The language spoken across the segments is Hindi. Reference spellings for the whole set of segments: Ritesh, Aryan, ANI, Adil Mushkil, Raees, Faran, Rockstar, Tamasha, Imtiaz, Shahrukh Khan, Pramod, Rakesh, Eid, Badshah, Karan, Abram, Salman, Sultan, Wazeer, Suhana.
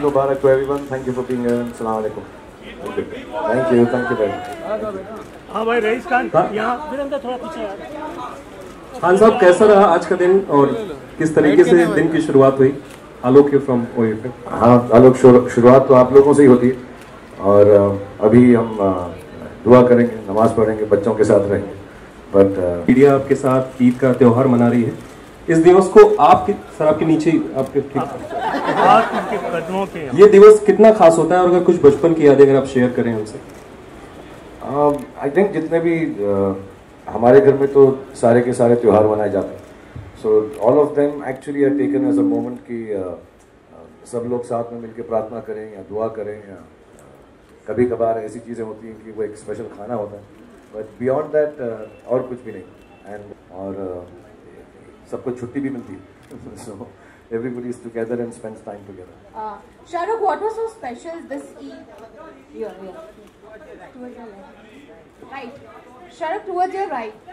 Mubarak to everyone. Thank you for being here. Assalamu alaikum. Thank you. Thank you very much. हाँ भाई रईस खान यहाँ फिर थोड़ा पीछे यार। खान साहब कैसा रहा आज का दिन और किस तरीके से दिन की शुरुआत हुई? Alok from OFA. हाँ आलोक शुरुआत तो आप लोगों से ही होती है और अभी हम दुआ करेंगे, नमाज पढ़ेंगे, बच्चों के साथ रहेंगे। बट मीडिया आपके साथ ईद का त्यौहार मना रही है, इस दिवस को आपके सर आपके नीचे आपके कदमों पे ये दिवस कितना खास होता है और अगर कुछ बचपन की यादें अगर आप शेयर करें हमसे। आई थिंक जितने भी हमारे घर में तो सारे के सारे त्यौहार मनाए जाते हैं, so all of them actually are taken as a moment कि सब लोग साथ में मिलकर प्रार्थना करें या दुआ करें या कभी कभार ऐसी चीज़ें होती हैं कि वो एक स्पेशल खाना होता है, बट बियॉन्ड दैट और कुछ भी नहीं। एंड और सबको छुट्टी भी मिलती है, सो everybody is together and spends time together. Shahrukh, what was so special this Eid year? Towards your left, right. Shahrukh, towards your right.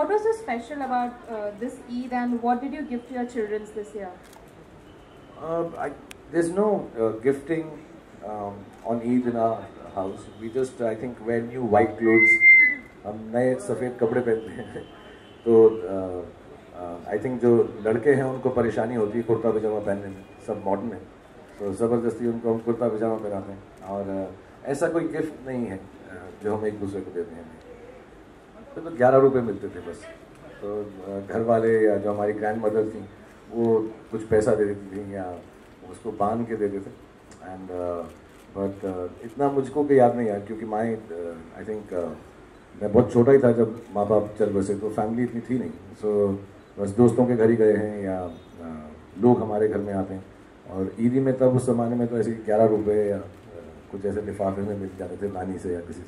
What was so special about this Eid, and what did you give to your children this year? There's no gifting on Eid in our house. We just, I think, wear new white clothes. हम नए सफ़ेद कपड़े पहनते हैं तो आई थिंक जो लड़के हैं उनको परेशानी होती है कुर्ता पजामा पहनने में, सब मॉडर्न है तो ज़बरदस्ती उनको हम कुर्ता पजामा पहनाते हैं और ऐसा कोई गिफ्ट नहीं है जो हम एक दूसरे को देते हैं। तो 11 रुपये मिलते थे बस, तो घर वाले या जो हमारी ग्रैंड मदर थी वो कुछ पैसा दे देती थी या उसको बांध के देते थे। एंड बट इतना मुझको भी याद नहीं आया क्योंकि माई आई थिंक मैं बहुत छोटा ही था जब माँ बाप चल बसे, तो फैमिली इतनी थी नहीं, सो बस दोस्तों के घर ही गए हैं या लोग हमारे घर में आते हैं। और ईदी में तब उस ज़माने में तो ऐसे 11 रुपये या कुछ ऐसे लिफाफे में मिल जाते थे नानी से या किसी से।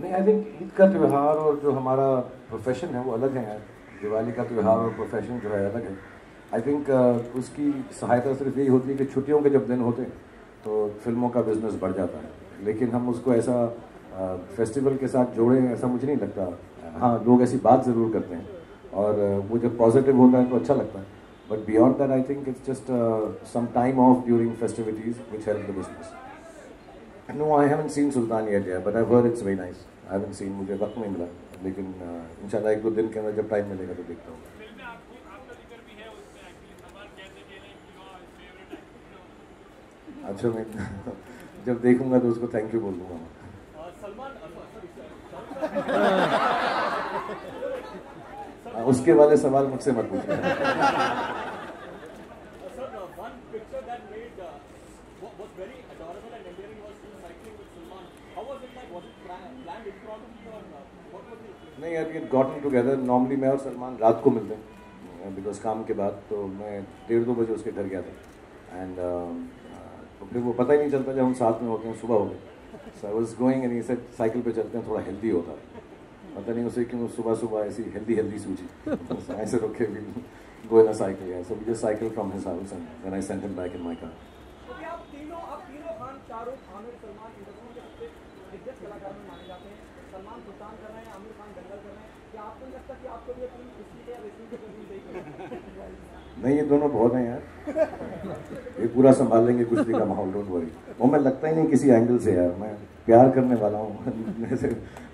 नहीं आई थिंक ईद का त्यौहार और जो हमारा प्रोफेशन है वो अलग है यार। दिवाली का त्यौहार और प्रोफेशन जो है अलग है। आई थिंक उसकी सहायता सिर्फ यही होती है कि छुट्टियों के जब दिन होते हैं तो फिल्मों का बिज़नेस बढ़ जाता है, लेकिन हम उसको ऐसा फेस्टिवल के साथ जोड़ें ऐसा मुझे नहीं लगता। हाँ लोग ऐसी बात ज़रूर करते हैं और वो जब पॉजिटिव होता है तो अच्छा लगता है, but beyond that I think it's just some time off during festivities which help the business. No I haven't seen Sultan yet यार, but I heard it's very nice. I haven't seen, मुझे वक्त नहीं मिला, लेकिन इंशाल्लाह 1-2 दिन के अंदर जब टाइम मिलेगा तो देखता हूँ। अच्छा मैं जब देखूंगा तो उसको थैंक यू बोल दूंगा। उसके वाले सवाल मुझसे मत पूछना। नहीं यार, इट गॉटन टुगेदर। नॉर्मली मैं और सलमान रात को मिलते हैं बिकॉज काम के बाद, तो मैं 1:30-2 बजे उसके घर गया था एंड तो फिर वो पता ही नहीं चलता जब हम साथ में होते हैं। सुबह हो गई, so I was going and he said cycle पे चलते हैं, थोड़ा हेल्दी होता है। पता नहीं उसे क्यों सुबह सुबह ऐसी हेल्दी सूझी, ऐसे रोके भी गो इन अ साइकिल है। So we just cycle from his house and then I sent him back in my car. नहीं, ये दोनों बहुत हैं यार, ये पूरा संभाल लेंगे कुश्ती का माहौल, डोंट वरी। वो मैं लगता ही नहीं किसी एंगल से यार, मैं प्यार करने वाला हूँ,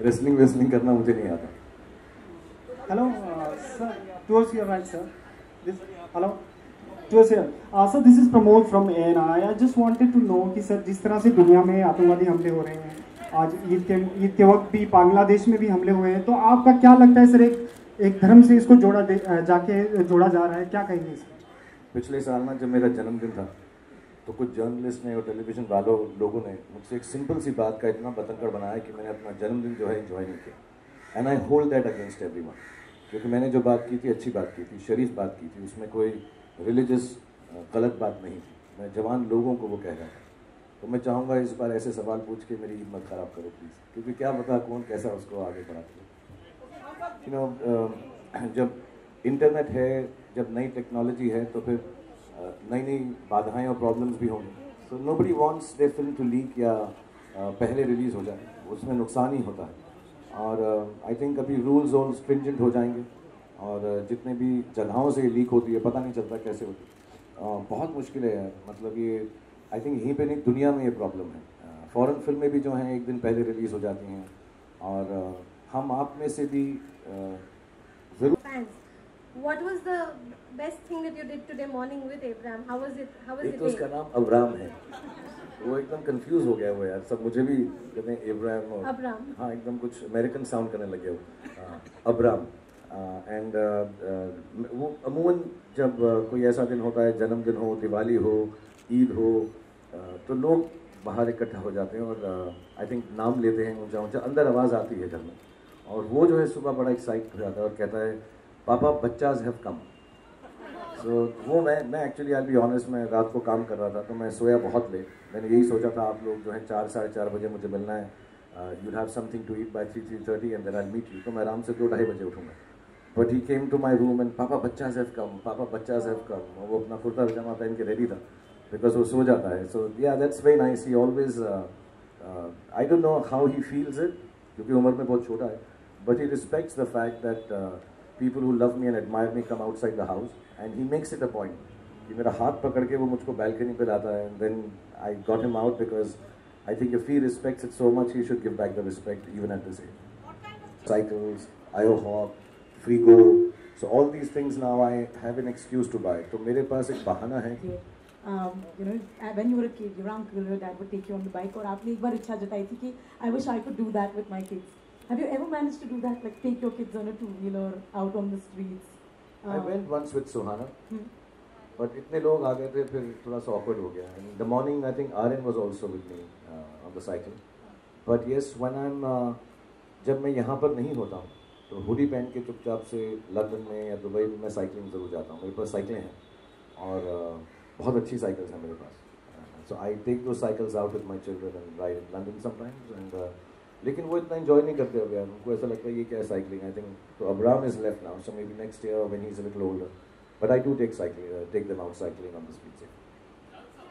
रेसलिंग वेसलिंग करना मुझे नहीं आता। Hello sir, towards your right sir, this hello towards your sir, this is Pramod from ANI। I just wanted to know कि सर जिस तरह से दुनिया में आतंकवादी हमले हो रहे हैं, आज ईद के वक्त भी बांग्लादेश में भी हमले हुए हैं, तो आपका क्या लगता है सर एक धर्म से इसको जोड़ा जा रहा है, क्या कहेंगे इसमें? पिछले साल ना जब मेरा जन्मदिन था तो कुछ जर्नलिस्ट ने और टेलीविजन वालों लोगों ने मुझसे एक सिंपल सी बात का इतना बतंगड़ बनाया कि मैंने अपना जन्मदिन जो है इन्जॉय नहीं किया। And I hold that against everyone, क्योंकि मैंने जो बात की थी अच्छी बात की थी, शरीफ बात की थी, उसमें कोई रिलीजियस गलत बात नहीं थी। मैं जवान लोगों को वो कह रहा था, तो मैं चाहूँगा इस बार ऐसे सवाल पूछ के मेरी हिम्मत ख़राब करो प्लीज़, क्योंकि क्या पता कौन कैसा उसको आगे बढ़ाता है। जब इंटरनेट है, जब नई टेक्नोलॉजी है, तो फिर नई नई बाधाएं और प्रॉब्लम्स भी होंगी। So nobody wants the film to leak या पहले रिलीज़ हो जाए, उसमें नुकसान ही होता है। और आई थिंक अभी रूल्स और स्ट्रिंजेंट हो जाएंगे, और जितने भी जगहों से लीक होती है पता नहीं चलता कैसे होती है। बहुत मुश्किल है यार, मतलब ये आई थिंक यहीं पे नहीं दुनिया में ये प्रॉब्लम है। फॉरेन फिल्में भी जो हैं एक दिन पहले रिलीज़ हो जाती हैं, और हम आप में से भी ज़रूर। What was the best thing that you did today morning with Abram? How was it? How was it? एक तो उसका नाम अब्राम है, वो एकदम कंफ्यूज हो गया वो यार, सब मुझे भी कहते हैं अब्राम और अब्राम, हाँ एकदम कुछ अमेरिकन साउंड करने लगे वो अब्राम। एंड वो अमूमन जब कोई ऐसा दिन होता है, जन्मदिन हो, दिवाली हो, ईद हो, तो लोग बाहर इकट्ठा हो जाते हैं और आई थिंक नाम लेते हैं ऊँचा ऊँचा, अंदर आवाज़ आती है घर में, और वो जो है सुबह बड़ा एक्साइट हो जाता है और कहता है पापा बच्चाज हैव कम। सो वो मैं एक्चुअली आई बी ऑनेस्ट, मैं रात को काम कर रहा था तो मैं सोया बहुत लेट। मैंने यही सोचा था आप लोग जो है 4 साढ़े 4 बजे मुझे मिलना है, you have something to eat by 3, 3:30 and then I meet you, तो मैं आराम से 2, 2:30 बजे उठूँगा। But he came to my room and पापा बच्चाज हैव कम, पापा बच्चाज हैव कम। वो अपना कुर्ता पजामा पहन के रेडी था, बिकॉज वो सो जाता है। So yeah that's very nice, he always I don't know how he feels it, क्योंकि उम्र में बहुत छोटा है, but he respects the fact that people who love me and admire me come outside the house, and he makes it a point कि मेरा हाथ पकड़ के वो मुझको balcony पे लाता है, and then I got him out because I think if he respects it so much, he should give back the respect even at this age. What kind of cycles, IOHOP, Frigo, so all these things now I have an excuse to buy. तो मेरे पास एक बहाना है। You know, when you were a kid, your uncle, your dad would take you on the bike, और आपने एक बार इच्छा जताई थी कि I wish I could do that with my kids. Have you ever managed to do that, like take your kids on a two-wheeler out on the streets? I went once with Suhana, but इतने लोग आ गए थे फिर थोड़ा सा awkward हो गया। In the morning, I think Aryan was also with me on the cycle. But yes, when I'm जब मैं यहाँ पर नहीं होता हूँ, तो hoodie पहन के चुपचाप से लंदन में या दुबई में मैं cycling जरूर जाता हूँ। मेरे पास cycles हैं और बहुत अच्छी cycles हैं मेरे पास। So I take those cycles out with my children and ride in London sometimes and लेकिन वो इतना एंजॉय नहीं करते अब यार, उनको ऐसा लगता है ये क्या है साइकिलिंग। आई थिंक तो Abram is left now, so maybe next year when he is a little older, but I do take them out cycling on the streets.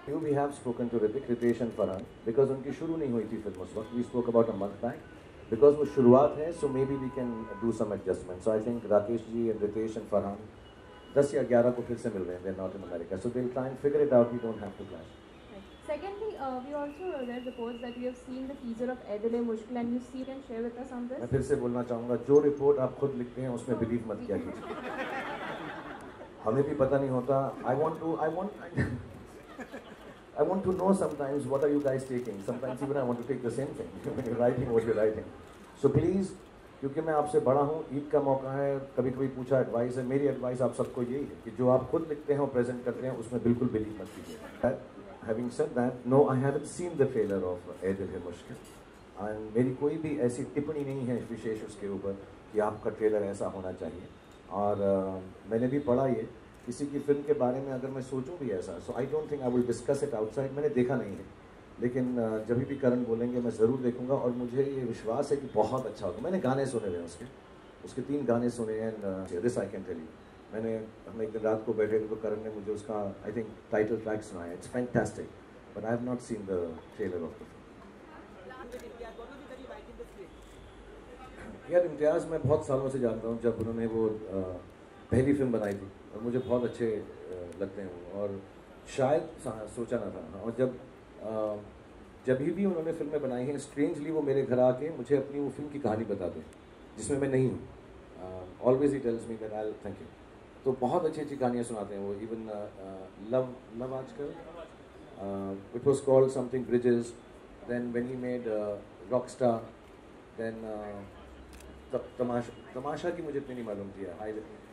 You we have spoken to Ritesh and Farhan because उनकी शुरू नहीं हुई थी फिल्म उस वक्त। We spoke about a month back because वो शुरुआत है, so maybe we can do some adjustment. So I think Rakesh ji and Ritesh and Farhan 10 या 11 को फिर से मिल रहे हैं, they are not in America, so they will try and figure it out, we don't have to clash. Secondly, we also read reports that you have seen the teaser of Adil Mushkil and you see and share with us on this. मैं फिर से बोलना चाहूँगा, जो रिपोर्ट आप खुद लिखते हैं उसमें बिलीव मत किया कीजिए, हमें भी पता नहीं होता। I want to know sometimes what are you guys taking. Sometimes even I want to take the same thing when you're writing what you're writing. So please, क्योंकि मैं आपसे बड़ा हूँ, ईद का मौका है, कभी कभी पूछा एडवाइस है, मेरी एडवाइस आप सबको यही है कि जो आप खुद लिखते हैं और प्रेजेंट करते हैं उसमें बिल्कुल बिलीव मत कीजिए। Having said that, no, I haven't seen the failure of Adil Mushkil, and मेरी कोई भी ऐसी टिप्पणी नहीं है विशेष उसके ऊपर कि आपका ट्रेलर ऐसा होना चाहिए। और मैंने भी पढ़ा ये, किसी की फिल्म के बारे में अगर मैं सोचूं भी ऐसा, so I don't think I will discuss it outside। मैंने देखा नहीं है, लेकिन जब भी करण बोलेंगे मैं ज़रूर देखूंगा, और मुझे ये विश्वास है कि बहुत अच्छा होगा। मैंने गाने सुने हुए हैं उसके 3 गाने सुने हैं, and this I can tell you। हम एक दिन रात को बैठे थे तो करण ने मुझे उसका आई थिंक टाइटल ट्रैक सुनाया, it's fantastic, but I have not seen the trailer of the film. यार इम्तियाज़ मैं बहुत सालों से जानता हूँ, जब उन्होंने वो पहली फिल्म बनाई थी, और मुझे बहुत अच्छे लगते हैं वो, और शायद सोचा ना था। और जब भी उन्होंने फिल्में बनाई हैं, स्ट्रेंजली वो मेरे घर आके मुझे अपनी वो फिल्म की कहानी बताते हैं जिसमें मैं नहीं हूँ। Always he tells me that I thank you. तो बहुत अच्छी अच्छी कहानियाँ सुनाते हैं वो। Even Love Aajkal, it was called something bridges, then when he made Rockstar, then Tamasha की मुझे इतनी नहीं मालूम थी। He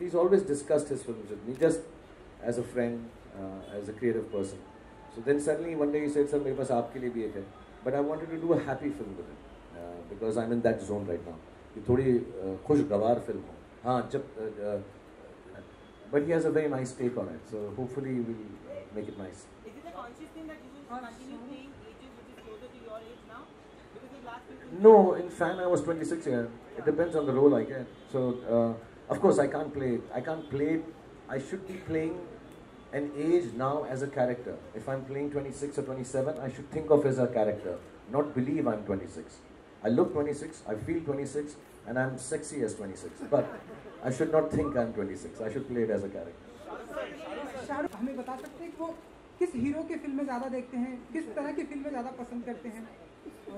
is always discussed his films with me just as a friend, as a creative person. So then suddenly one day he said, "Sir, मेरे पास आपके लिए भी एक है, but I wanted to do a happy film with it because I'm in that zone right now. ये थोड़ी खुशगवार फिल्म हो, हाँ जब, but he has a very nice take on it, so hopefully we'll make it nice." Is it a conscious thing that you will continue playing ages which is closer to your age now? Because the last film. No, in fact I was 26 here. It depends on the role I get. So of course I can't play. I should be playing an age now as a character. If I'm playing 26 or 27, I should think of as a character, not believe I'm 26. I look 26, I feel 26, and I'm sexy as 26. But I should not think I'm 26. I should play it as a character. Shahrukh हमें बता सकते हैं कि वो किस हीरो के फिल्म में ज़्यादा देखते हैं, किस तरह की फिल्म में ज़्यादा पसंद करते हैं?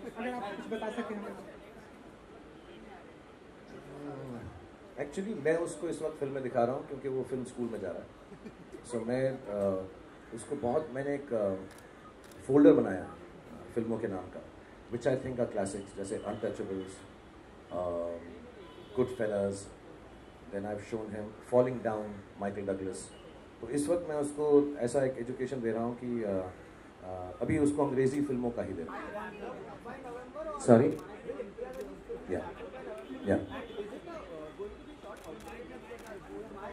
अगर आप कुछ बता सकें हमें। Actually, मैं उसको इस वक्त फिल्म में दिखा रहा हूँ क्योंकि वो फिल्म स्कूल में जा रहा है। सो मैं उसको मैंने एक फोल्डर बनाया फिल्मों के नाम का, which I think are classics, जैसे Untouchables, Goodfellas, then I have shown him Falling Down, Michael Douglas. तो इस वक्त मैं उसको ऐसा एक एजुकेशन दे रहा हूँ कि अभी उसको अंग्रेज़ी फिल्मों का ही दे रहा हूँ। सॉरी, या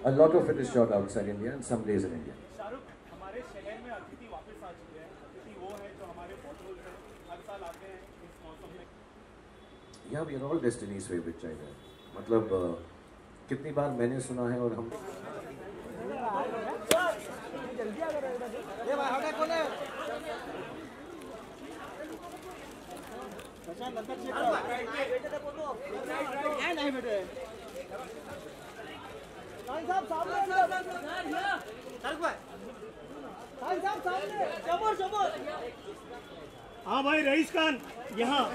A lot of it is shot outside India and some days in India. Shahrukh हमारे शहर में अतिथि वापस आ चुके हैं। अतिथि वो है जो हमारे पोर्टल पर हर साल आते हैं इस मौसम में। Yeah, we are all destiny's favorite child है। मतलब कितनी बार मैंने सुना है और हम। ये बाहर कौन है? पहचान लगता है। है नहीं बेटे। हाँ भाई रईस खान यहाँ।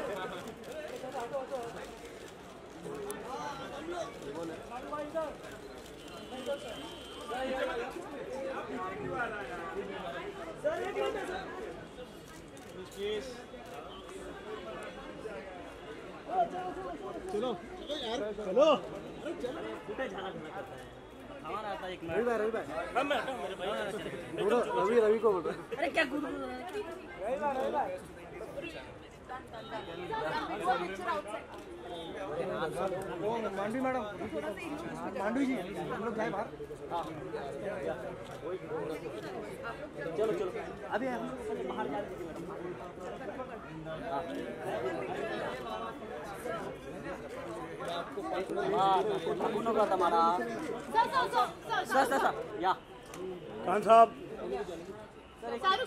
चलो यार चलो। हमारा आता है एक मिनट। रवि को बोल रहा है। अरे क्या गुरु मांडवी मैडम, मांडवी जी हम लोग जाए बाहर। चलो चलो अभी बाहर जा खान साहब। चलो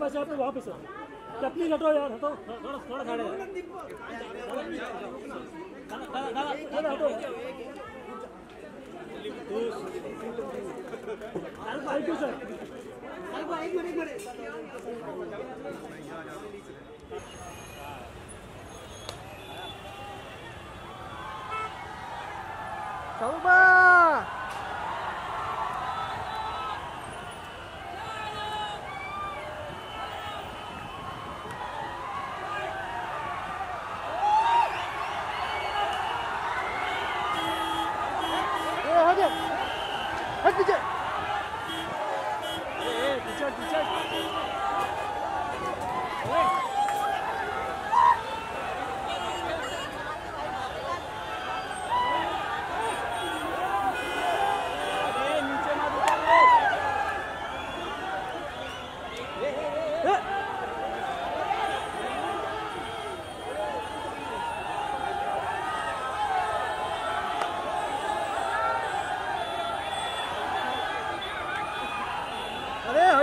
बस यहाँ पे वापस चपली हटो यार, हटो थोड़ा थोड़ा हटो। Coba Hadi gel.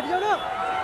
बैठ जाओ ना।